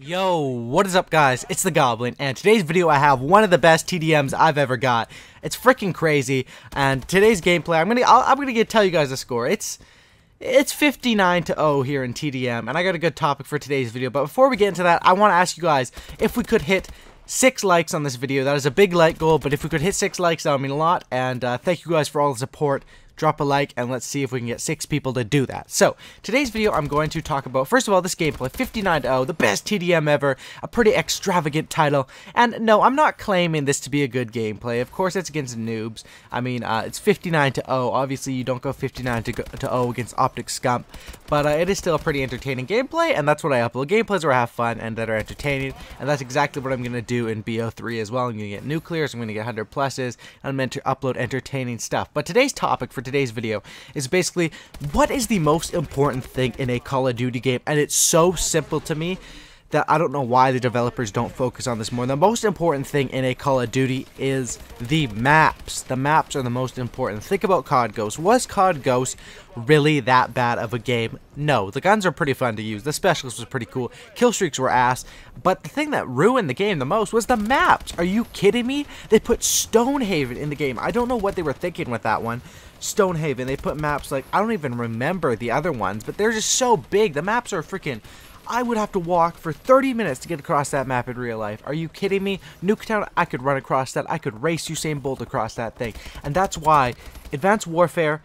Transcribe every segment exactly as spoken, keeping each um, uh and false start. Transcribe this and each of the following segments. Yo, what is up guys, it's the Goblin, and today's video I have one of the best T D Ms I've ever got. It's freaking crazy, and today's gameplay, I'm gonna, I'll, I'm gonna get, tell you guys the score. It's, it's fifty-nine to zero here in T D M, and I got a good topic for today's video, but before we get into that, I want to ask you guys if we could hit six likes on this video. That is a big like goal, but if we could hit six likes, that would mean a lot, and uh, thank you guys for all the support. Drop a like, and let's see if we can get six people to do that. So, today's video I'm going to talk about, first of all, this gameplay, fifty-nine to zero, the best T D M ever, a pretty extravagant title, and no, I'm not claiming this to be a good gameplay. Of course, it's against noobs. I mean, uh, it's fifty-nine to zero, obviously you don't go fifty-nine to zero against Optic Scum, but uh, it is still a pretty entertaining gameplay, and that's what I upload, gameplays where I have fun and that are entertaining, and that's exactly what I'm going to do in B O three as well. I'm going to get nuclears, I'm going to get one hundred pluses, and I'm going to upload entertaining stuff. But today's topic for today's video is basically what is the most important thing in a Call of Duty game, and it's so simple to me that I don't know why the developers don't focus on this more. The most important thing in a Call of Duty is the maps. The maps are the most important. Think about C O D Ghost. Was C O D Ghost really that bad of a game? No. The guns are pretty fun to use. The specialist was pretty cool. Kill streaks were ass. But the thing that ruined the game the most was the maps. Are you kidding me? They put Stonehaven in the game. I don't know what they were thinking with that one. Stonehaven. They put maps like, I don't even remember the other ones, but they're just so big. The maps are freaking... I would have to walk for thirty minutes to get across that map in real life. Are you kidding me? Nuketown, I could run across that. I could race Usain Bolt across that thing. And that's why Advanced Warfare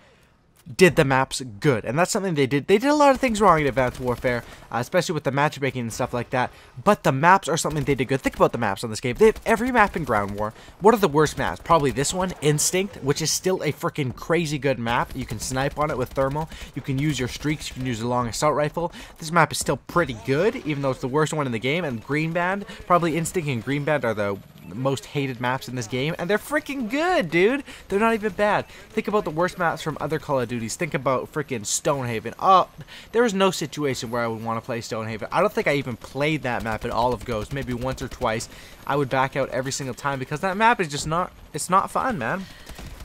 did the maps good. And that's something they did. They did a lot of things wrong in Advanced Warfare, uh, especially with the matchmaking and stuff like that. But the maps are something they did good. Think about the maps on this game. They have every map in Ground War. What are the worst maps? Probably this one, Instinct, which is still a freaking crazy good map. You can snipe on it with thermal. You can use your streaks. You can use a long assault rifle. This map is still pretty good, even though it's the worst one in the game. And Green Band, probably Instinct and Green Band are the most hated maps in this game, and they're freaking good, dude. They're not even bad. Think about the worst maps from other Call of Duties. Think about freaking Stonehaven. Oh, there is no situation where I would want to play Stonehaven. I don't think I even played that map in all of Ghost, maybe once or twice. I would back out every single time because that map is just not, it's not fun, man.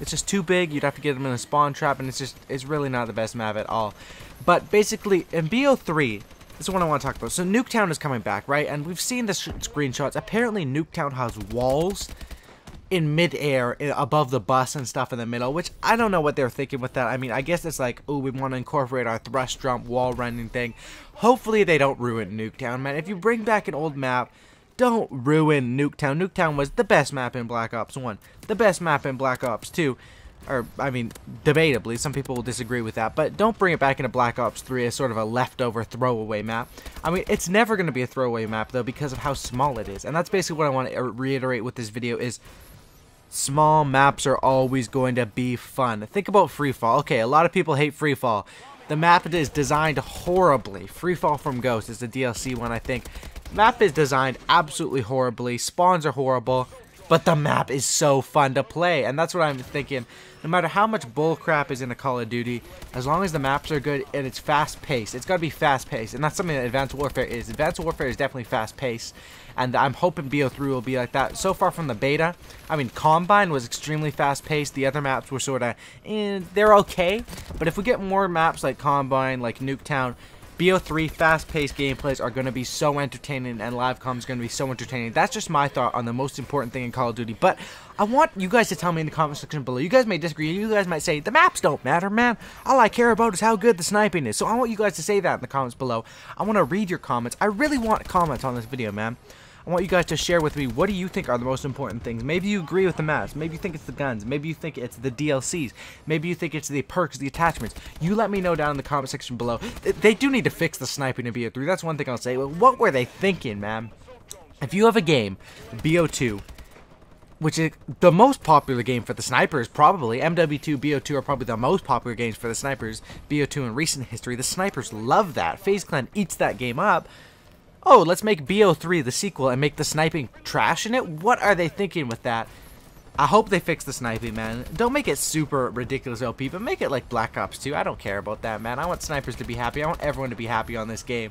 It's just too big. You'd have to get them in a spawn trap, and it's just, it's really not the best map at all. But basically, in B O three, this is what I want to talk about. So Nuketown is coming back, right? And we've seen the sh screenshots. Apparently, Nuketown has walls in midair above the bus and stuff in the middle, which I don't know what they're thinking with that. I mean, I guess it's like, oh, we want to incorporate our thrust jump wall running thing. Hopefully, they don't ruin Nuketown, man. If you bring back an old map, don't ruin Nuketown. Nuketown was the best map in Black Ops one, the best map in Black Ops two. Or, I mean, debatably, some people will disagree with that, but don't bring it back into Black Ops three as sort of a leftover throwaway map. I mean, it's never going to be a throwaway map, though, because of how small it is, and that's basically what I want to reiterate with this video is small maps are always going to be fun. Think about Freefall. Okay, a lot of people hate Freefall. The map is designed horribly. Freefall from Ghost is the D L C one, I think. Map is designed absolutely horribly. Spawns are horrible. But the map is so fun to play, and that's what I'm thinking. No matter how much bullcrap is in a Call of Duty, as long as the maps are good and it's fast-paced, it's got to be fast-paced, and that's something that Advanced Warfare is. Advanced Warfare is definitely fast-paced, and I'm hoping B O three will be like that. So far from the beta, I mean, Combine was extremely fast-paced. The other maps were sort of, eh, they're okay, but if we get more maps like Combine, like Nuketown, B O three fast-paced gameplays are going to be so entertaining, and live comms is going to be so entertaining. That's just my thought on the most important thing in Call of Duty. But I want you guys to tell me in the comment section below. You guys may disagree. You guys might say, the maps don't matter, man. All I care about is how good the sniping is. So I want you guys to say that in the comments below. I want to read your comments. I really want comments on this video, man. I want you guys to share with me, what do you think are the most important things? Maybe you agree with the maps. Maybe you think it's the guns. Maybe you think it's the D L Cs. Maybe you think it's the perks, the attachments. You let me know down in the comment section below. They do need to fix the sniping in B O three. That's one thing I'll say. What were they thinking, man? If you have a game, B O two, which is the most popular game for the snipers, probably. M W two, B O two are probably the most popular games for the snipers. B O two in recent history, the snipers love that. FaZe Clan eats that game up. Oh, let's make B O three the sequel and make the sniping trash in it? What are they thinking with that? I hope they fix the sniping, man. Don't make it super ridiculous O P, but make it like Black Ops two. I don't care about that, man. I want snipers to be happy. I want everyone to be happy on this game.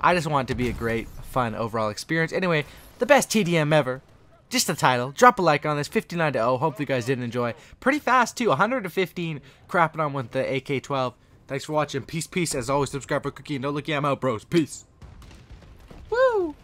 I just want it to be a great, fun overall experience. Anyway, the best T D M ever. Just the title. Drop a like on this. fifty-nine to zero. Hopefully you guys did enjoy. Pretty fast, too. one hundred fifteen crapping on with the A K twelve. Thanks for watching. Peace, peace. As always, subscribe for Cookie. And don't look, yeah, I'm out, bros. Peace. Woo!